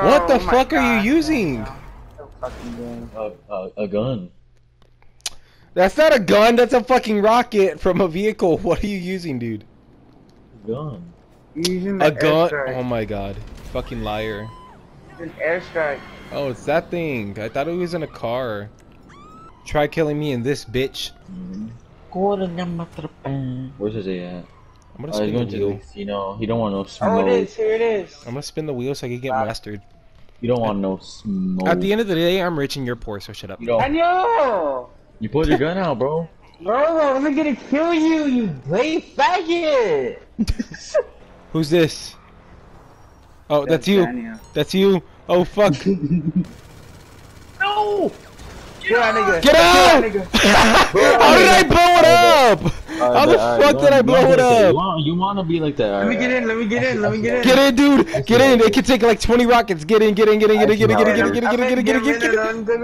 Bro, what the fuck are you using? No fucking game. A gun. That's not a gun, that's a fucking rocket from a vehicle. What are you using, dude? Gun. You're using a gun? Airstrike. Oh my god. Fucking liar. It's an airstrike. Oh, it's that thing. I thought it was in a car. Try killing me in this bitch. Where's his at? I'm gonna spin the wheel. You know, he don't want no smoke. Oh, it is. Here it is. I'm gonna spin the wheel so I can get mastered. You don't want no smoke. At the end of the day, I'm rich and you're poor, so shut up. Daniel! You pulled your gun out, bro. Bro, I'm gonna kill you, you blade faggot! Who's this? Oh, that's you. Daniel. That's you. Oh, fuck. No! Get out! Get out! How did I blow it up? How the fuck did I blow it up? You wanna be like that? Let me get in. Let me get in. Let me get in. Get in, dude. Get in. It could take like 20 rockets. Get in. Get in. Get in. Get in. Get in. Get in. Get in. Get in. Get in. Get in. Get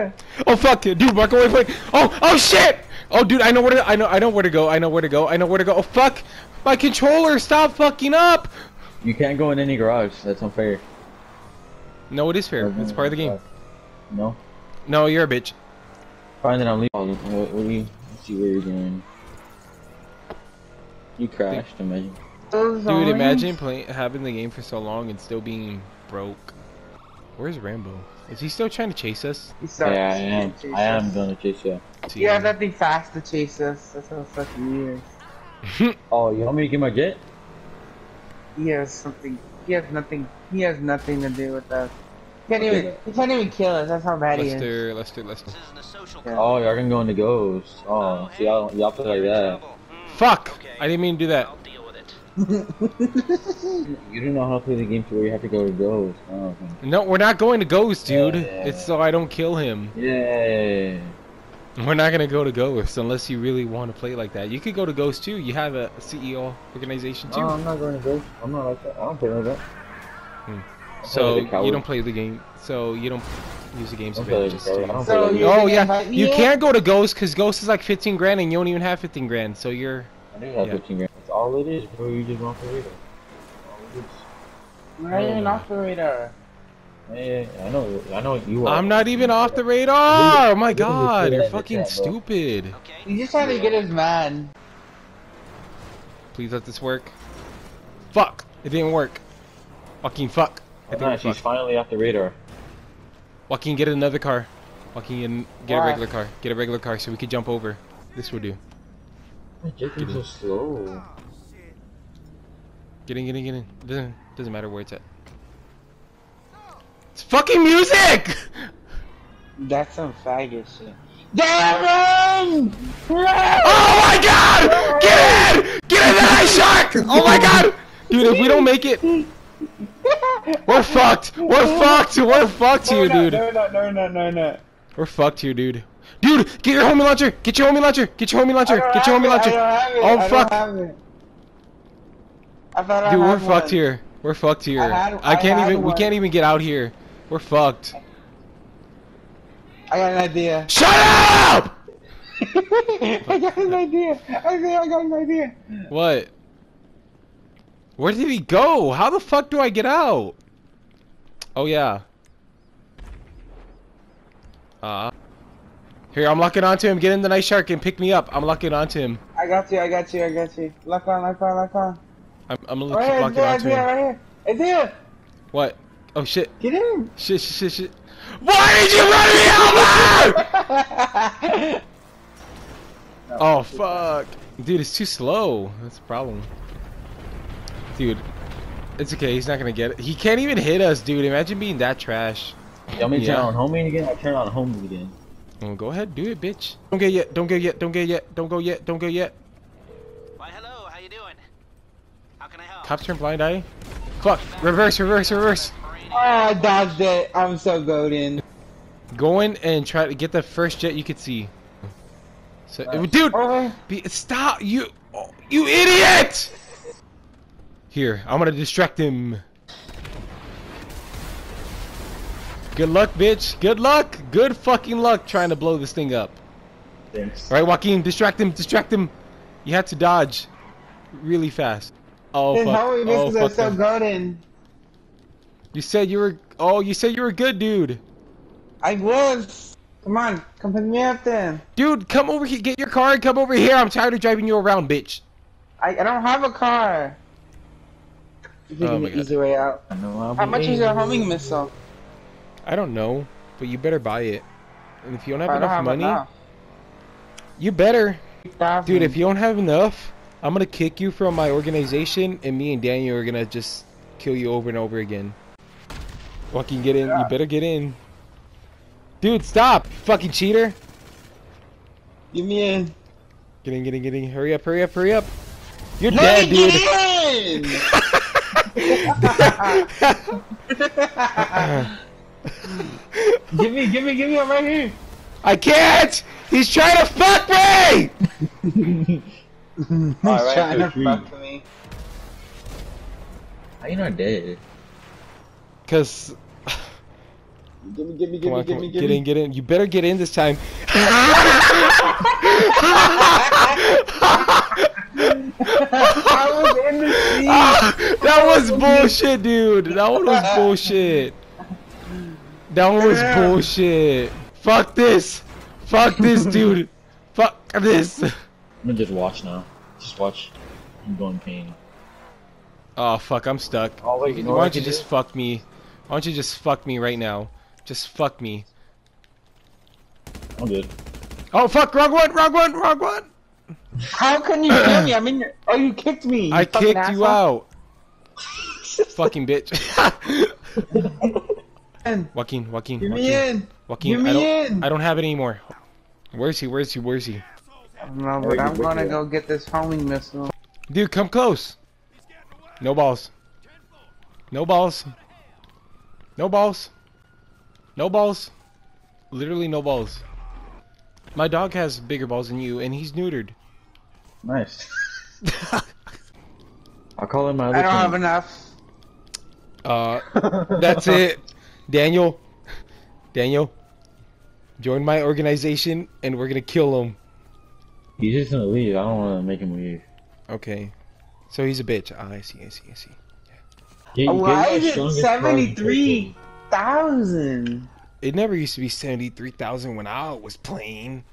in. Oh fuck, dude! Walk away quick. Oh, oh shit! Oh, dude, I know where to. I know where to go. I know where to go. I know where to go. Oh fuck! My controller, stop fucking up! You can't go in any garage. That's unfair. No, it is fair. It's part of the game. No. No, you're a bitch. Fine, then I'm leaving. Let's see where you're going. You crashed, imagine. Dude, imagine having the game for so long and still being broke. Where's Rambo? Is he still trying to chase us? Yeah, I am. I am gonna chase you. You have nothing fast to chase us. That's how fucking weird. Oh, you want me to get my jet? He has something. He has nothing. He has nothing to do with us. He can't even kill us, that's how bad he is. Let's do. Oh, y'all can go into ghosts. Oh, see, y'all play like that. Fuck! Okay. I didn't mean to do that. I'll deal with it. You don't know how to play the game to where you have to go to ghosts. Oh, okay. No, we're not going to ghosts, dude. Yeah. It's so I don't kill him. Yeah. We're not gonna go to ghosts unless you really want to play like that. You could go to ghosts too. You have a CEO organization too. No, I'm not going to ghosts. I'm not like that. I don't play like that. So you don't play the game. So you don't use the game's advantages. So oh yeah, you can't go to Ghost because Ghost is like 15 grand and you don't even have 15 grand. So you're. I do have 15 grand. That's all it is, bro. You just want operator. You're an operator. Yeah, I know you are. I'm not even off the radar. Oh my god, you're fucking stupid. Okay. You just had to get his man. Please let this work. Fuck! It didn't work. Fucking fuck. I think she's finally off the radar. Joaquin, get another car. Joaquin, get a regular car. Get a regular car so we can jump over. This will do. My jet is so slow. Get in. Doesn't matter where it's at. It's fucking music! That's some faggot shit. Damn! Oh my god! Get in the ice shark! Oh my god! Dude, if we don't make it... We're fucked! We're fucked here, dude! No. We're fucked here, dude. Dude, get your homie launcher! Get your homie launcher! Oh, fuck! Dude, we're fucked here. I can't even- we can't even get out here. We're fucked. I got an idea. SHUT UP! I got an idea! What? Where did he go? How the fuck do I get out? Oh yeah. Here, I'm locking onto him. Get in the night shark and pick me up. I'm locking onto him. I got you. Lock on. I'm gonna keep locking onto him. Right here. What? Oh shit. Get in. Shit. Why did you run me over? Oh fuck. Dude, it's too slow. That's a problem. Dude, it's okay. He's not gonna get it. He can't even hit us, dude. Imagine being that trash. Turn on homing again. Oh, go ahead, do it, bitch. Don't go yet. Why, hello. How you doing? How can I help? Cops turn blind eye. Fuck. Reverse. Oh, I dodged it. I'm so golden. Go in and try to get the first jet you could see. So, dude, stop! You idiot! Here, I'm gonna distract him. Good luck, bitch. Good luck. Good fucking luck trying to blow this thing up. Thanks. Alright, Joaquin, distract him. You had to dodge really fast. Oh, fuck. How are we missing so golden? You said you were. Oh, you said you were a good dude. I was. Come on, come pick me up then. Dude, come over here. Get your car and come over here. I'm tired of driving you around, bitch. I don't have a car. You're getting the easy way out. How much is your homing missile? I don't know, but you better buy it. And if you don't have enough money, you better. Dude, if you don't have enough, I'm gonna kick you from my organization, and me and Daniel are gonna just kill you over and over again. Fucking get in. You better get in. Dude, stop! You fucking cheater! Give me in. Get in, get in, get in. Hurry up, hurry up, hurry up. You're dead, dude. Get in! give me, I'm right here. I can't! He's trying to fuck me! He's trying to fuck me. How you not dead? Cause... Give me. Get in. You better get in this time. I was in the seat. That was bullshit, dude. That one was bullshit. That one was bullshit. Fuck this. Fuck this, dude. Fuck this. I'm gonna just watch now. Just watch. I'm going pain. Oh, fuck. I'm stuck. Oh, wait, you know why don't you just fuck me? Why don't you just fuck me right now? Just fuck me. I'm good. Oh fuck! Wrong one! How can you kill me? I mean, oh, you kicked me. You kicked you out. Fucking bitch. Joaquin. Give me in. Joaquin, I don't have it anymore. Where's he? I don't know, but I'm gonna go get this homing missile. Dude, come close. No balls. Literally no balls. My dog has bigger balls than you, and he's neutered. Nice. I'll call him my other I don't have enough. That's it. Daniel. Join my organization, and we're gonna kill him. He's just gonna leave. I don't wanna make him leave. Okay. So he's a bitch. Oh, I see. Yeah. Why is it 73? 1,000. It never used to be 73,000 when I was playing.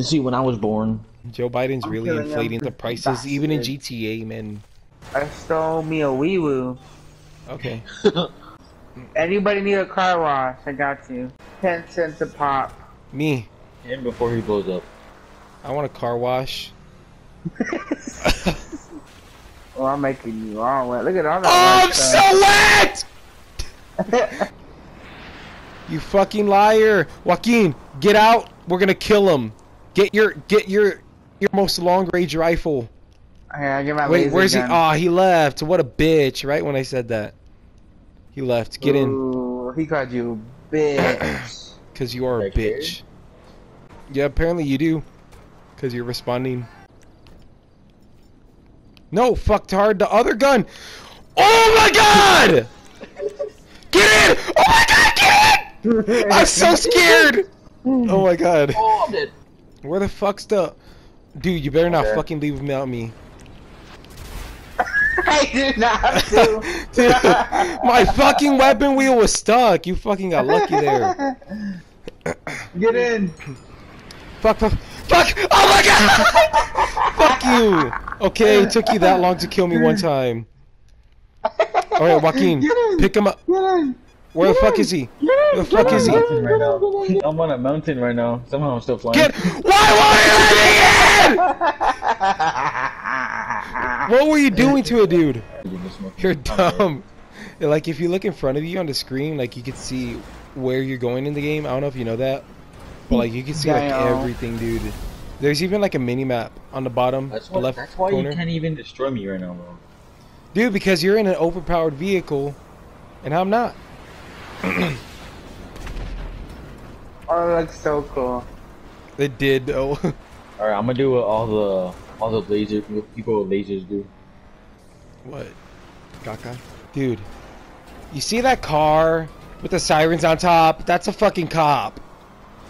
See, when I was born. Joe Biden's really inflating the prices, even in GTA, man. I stole me a wee-woo. Okay. Anybody need a car wash? I got you. 10 cents a pop. Me. And before he blows up. I want a car wash. Well, I'm making you all wet. Look at all that. Oh, I'm so wet! You fucking liar, Joaquin! Get out! We're gonna kill him. Get your most long-range rifle. I get my laser gun. Wait, where's he? Ah, he left. What a bitch! Right when I said that, he left. Get in. He called you a bitch. Cause you are a bitch. Yeah, apparently you do. Cause you're responding. No, fucked hard. The other gun. Oh my god! Get in! Oh my god, get in! I'm so scared! Oh my god. Where the fuck's the... Dude, you better not fucking leave without me. I did not have to. Dude, my fucking weapon wheel was stuck. You fucking got lucky there. Get in. Fuck! Oh my god! Fuck you! Okay, it took you that long to kill me one time. Alright, Joaquin, pick him up. Where the fuck is he? Where the fuck is he? I'm on a mountain right now. Somehow I'm still flying. Why won't you let me in? What were you doing to a dude? You're dumb. Like, if you look in front of you on the screen, like, you can see where you're going in the game. I don't know if you know that. But, like, you can see, like, everything, dude. There's even, like, a mini-map on the bottom left corner. That's why you can't even destroy me right now, bro. Dude, because you're in an overpowered vehicle, and I'm not. Oh, that's so cool. It did though. Alright, I'm gonna do what all the laser people with lasers do. What? Gaga? Dude, you see that car with the sirens on top? That's a fucking cop.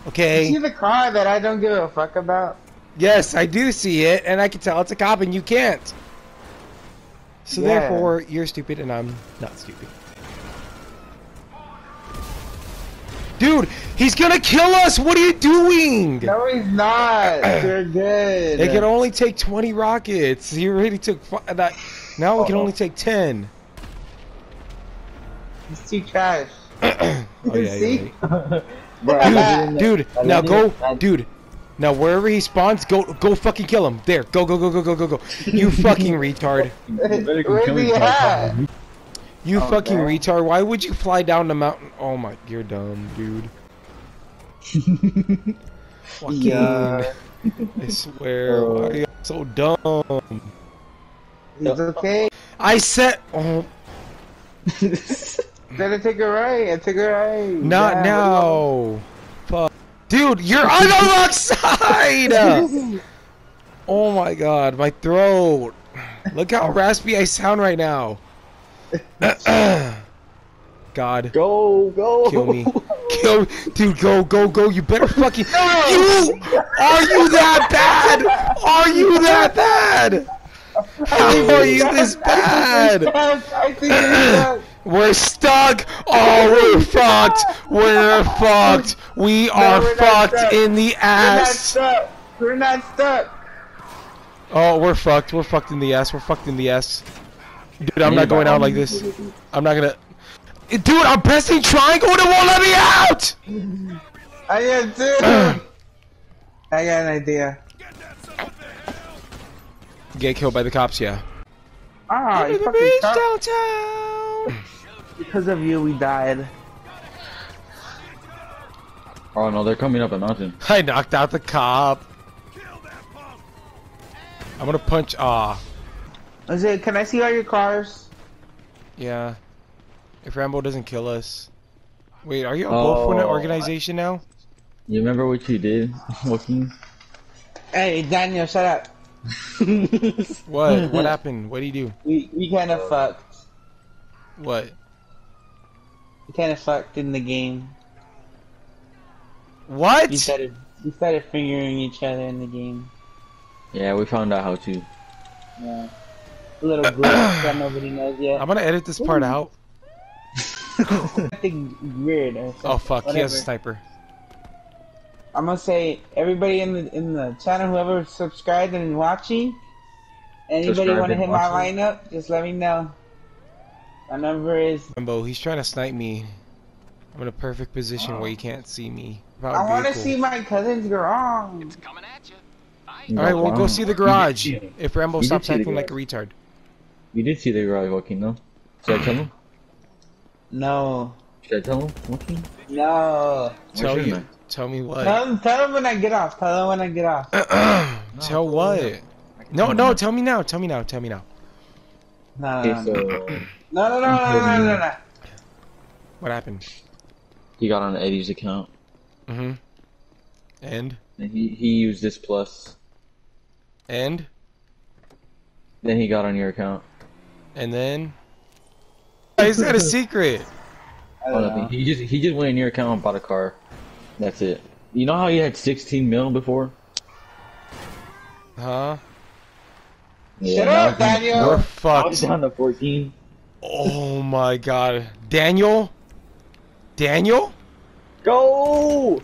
Okay. You see the car that I don't give a fuck about? Yes, I do see it, and I can tell it's a cop, and you can't. So therefore, you're stupid and I'm not stupid. Dude, he's gonna kill us! What are you doing? No, he's not. You're good. It can only take 20 rockets. He already took 5. Now it can only take 10. He's too trash. See? Yeah. Dude, now go. Dude, now wherever he spawns, go fucking kill him. There, go. You fucking retard. Where's he at? You fucking retard, why would you fly down the mountain? Oh my, you're dumb, dude. Joaquin, yeah. I swear, why are you so dumb? It's okay. I said, oh. Then I took it right. Not now. Fuck. Dude, you're on the wrong side! Oh my god, my throat. Look how raspy I sound right now. God, go, kill me, dude, go! You better fucking. Are you that bad? How are you this bad? We're stuck. Oh, we're fucked. We're fucked. We are fucked in the ass. We're not stuck. Oh, we're fucked. We're fucked in the ass. We're fucked in the ass. Dude, I'm not going out like this. I'm not gonna. Dude, I'm pressing triangle and it won't let me out! I am too! I got an idea. Get killed by the cops, yeah. Ah, you fucking downtown! Because of you, we died. Oh no, they're coming up a mountain. I knocked out the cop. I'm gonna punch. Aw. Isaiah, can I see all your cars? Yeah. If Rambo doesn't kill us. Wait, are you both in an organization now? You remember what you did, Joaquin? Hey, Daniel, shut up. What? What happened? What did you do? We kind of fucked. What? We kind of fucked in the game. What? We started fingering each other in the game. Yeah, we found out how to. Yeah. A little glitch that nobody knows yet. I'm gonna edit this part out. Nothing weird. Oh fuck, whatever. He has a sniper. I'm gonna say everybody in the channel, whoever subscribed and watching, anybody wanna hit my lineup, just let me know. My number is. Rambo, he's trying to snipe me. I'm in a perfect position where you can't see me. I wanna see my cousin's garage. It's coming at you. Alright, we'll go see the garage. If Rambo stops acting like a retard. You did see the garage, Joaquin, though. Should I tell him? No. Should I tell him, Joaquin? No. Tell you. Tell me what? Tell him when I get off. Tell him when I get off. Tell what? No, tell me now. Tell me now. No. What happened? He got on Eddie's account. Mm-hmm. And he used this plus. And? Then he got on your account. And then? He's got a secret! I don't know. He just went in your account and bought a car. That's it. You know how you had 16 mil before? Huh? Yeah, shut up, Daniel! We're fucked. Down to 14. Oh my god. Daniel? Daniel? Go!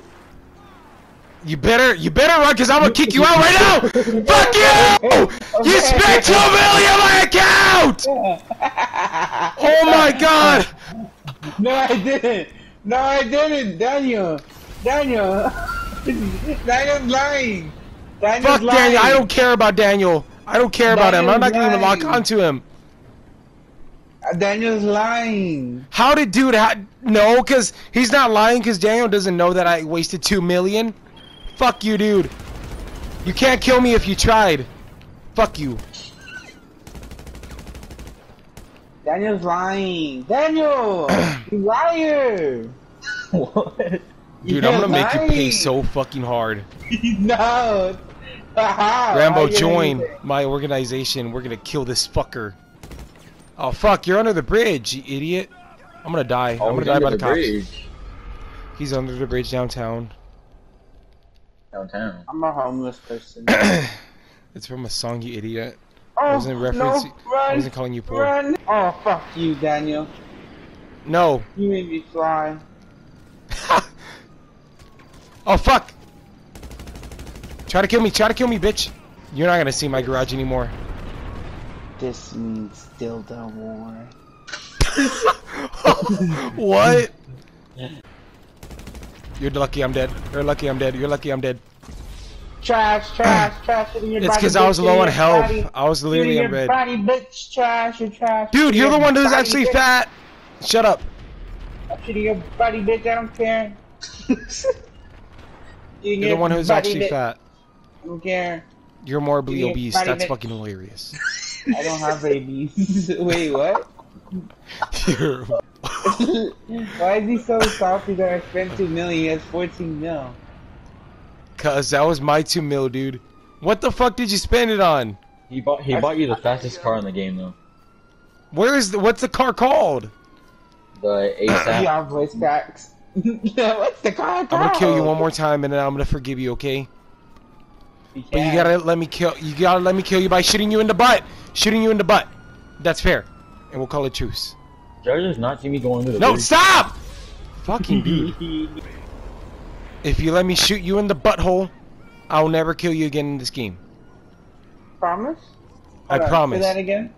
You better run, cause I'm gonna kick you out right now! Fuck you! Okay. You spent $2 million on my account! Oh my god! No, I didn't! Daniel! Daniel's lying! Fuck Daniel, I don't care about Daniel! I don't care about him, I'm not gonna even lock onto him! Daniel's lying! How did dude, no, cause he's not lying cause Daniel doesn't know that I wasted $2 million. Fuck you, dude. You can't kill me if you tried. Fuck you. Daniel's lying. Daniel! You liar! What? Dude, I'm gonna make you pay so fucking hard. No! Rambo, join my organization. We're gonna kill this fucker. Oh, fuck. You're under the bridge, you idiot. I'm gonna die. I'm gonna die by the cops. He's under the bridge downtown. Downtown. I'm a homeless person. It's from a song, you idiot. Oh, I wasn't referencing. No, I wasn't calling you poor. Run. Oh, fuck you, Daniel. No. You made me fly. Oh fuck! Try to kill me, bitch! You're not gonna see my garage anymore. This means dildo war. What? You're lucky I'm dead. You're lucky I'm dead. You're lucky I'm dead. Trash, trash, trash. It's because I was low on health. I was literally in red. Body, bitch, trash, you're trash. Dude, you're the one who's actually fat. Shut up. Shit, your body, bitch. I don't care. You're the one who's actually fat. I don't care. You're morbidly obese. That's fucking hilarious. I don't have babies. Wait, what? Why is he so salty that I spent 2 million? He has 14 mil. Cause that was my 2 mil, dude. What the fuck did you spend it on? He bought you the fastest car in the game, though. Where is the? What's the car called? The ASAP. Yeah, voice cracks. What's the car called? I'm gonna kill you one more time, and then I'm gonna forgive you, okay? You but you gotta let me kill. You gotta let me kill you by shooting you in the butt. Shooting you in the butt. That's fair. And we'll call it truce. Judge does not see me going to the. No, base. Stop! Fucking dude. If you let me shoot you in the butthole, I'll never kill you again in this game. Promise? I promise. Say that again.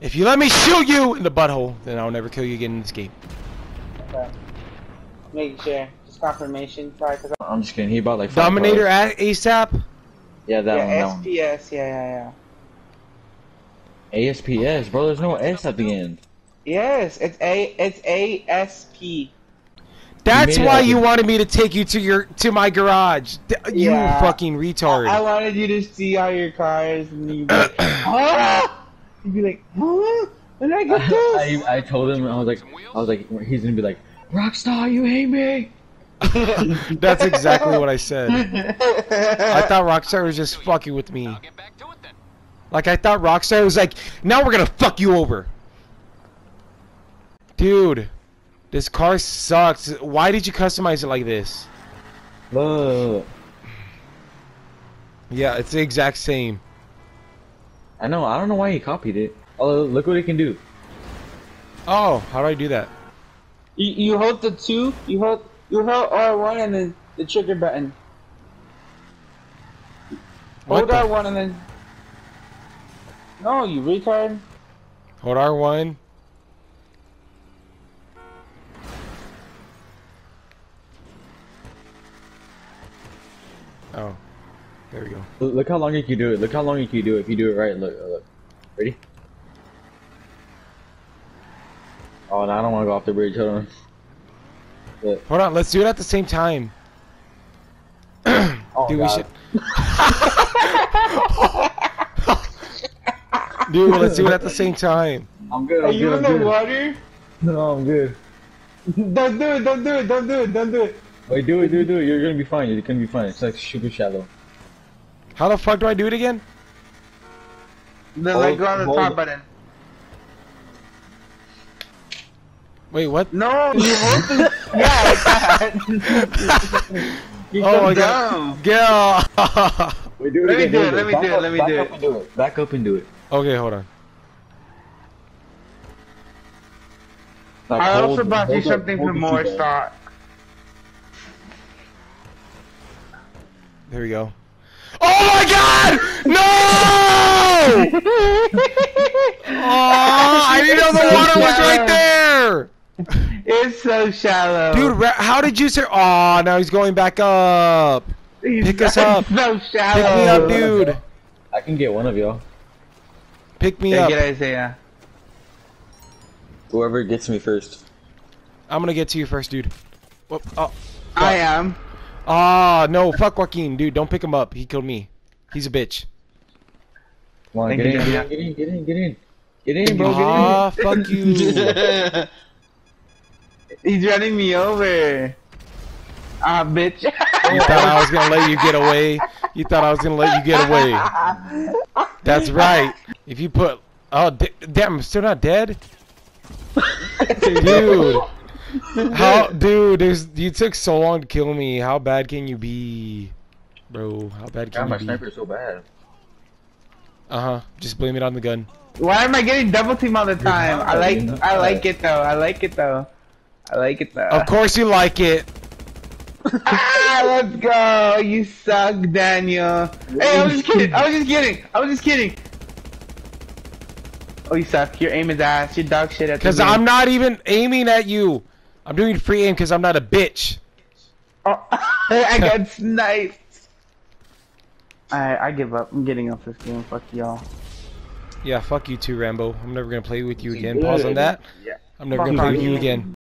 If you let me shoot you in the butthole, then I'll never kill you again in this game. Okay. Making sure. Just confirmation. Sorry, cause I'm just kidding. He bought like. Dominator at ASAP. Yeah, that one. SPS. Yeah. ASPS, bro. There's no S at the end. Yes, it's ASP. That's why you wanted me to take you to my garage. You fucking retard. I wanted you to see all your cars, and you'd be like, ah! You'd be like, huh? When did I get this? I told him, I was like, he's gonna be like, Rockstar, you hate me. That's exactly what I said. I thought Rockstar was just fucking with me. Like, I thought Rockstar was like, now we're gonna fuck you over. Dude, this car sucks. Why did you customize it like this? Look. Yeah, it's the exact same. I know. I don't know why he copied it. Oh, look what it can do. Oh, how do I do that? You hold the two. You hold R1 and then the trigger button. Hold R1 and then. No, you retard. Hold R1. Oh, there we go. Look how long you can do it. Look how long you can do it if you do it right. Look. Ready? Oh, no, I don't want to go off the bridge. Hold on. Look. Hold on. Let's do it at the same time. Oh, dude, God. We should. Dude, let's do it at the same time. I'm good. Are you in the water? No, I'm good. Don't do it. Don't do it. Don't do it. Don't do it. Wait, do it. You're gonna be fine. You're gonna be fine. It's like super shallow. How the fuck do I do it again? Then like go on the top button. Wait, what? No, you hold the. Yeah. Oh my God. Girl. Wait, do it again. Let me do it. Back up and do it. Okay, hold on. I also bought you something for more stock. Here we go. Oh my God! No! I didn't know the water was right there! It's so shallow. Dude, how did you say? Oh, now he's going back up. Pick us up. So shallow. Pick me up, dude. I can get one of y'all. Pick me up. Get Isaiah. Whoever gets me first. I'm gonna get to you first, dude. Whoop. Oh. I am. Ah, no, fuck Joaquin, dude, don't pick him up. He killed me. He's a bitch. Come on, get in. Get in, bro, get in. Ah, fuck you. He's running me over. Ah, bitch. You thought I was gonna let you get away? You thought I was gonna let you get away? That's right. If you put... Oh, damn, I'm still not dead? Dude. How, dude? You took so long to kill me. How bad can you be, bro? How bad can you be? God, my sniper's so bad. Just blame it on the gun. Why am I getting double team all the time? I like it though. Of course you like it. Let's go. You suck, Daniel. Hey, I was just kidding. I was just kidding. Oh, you suck. You're aiming ass. You're dog shit at the game. Because I'm not even aiming at you. I'm doing free aim because I'm not a bitch. Oh, I got sniped. Alright, I give up. I'm getting off this game. Fuck y'all. Yeah, fuck you too, Rambo. I'm never gonna play with you again. Pause on that. Yeah. I'm never gonna play with you again.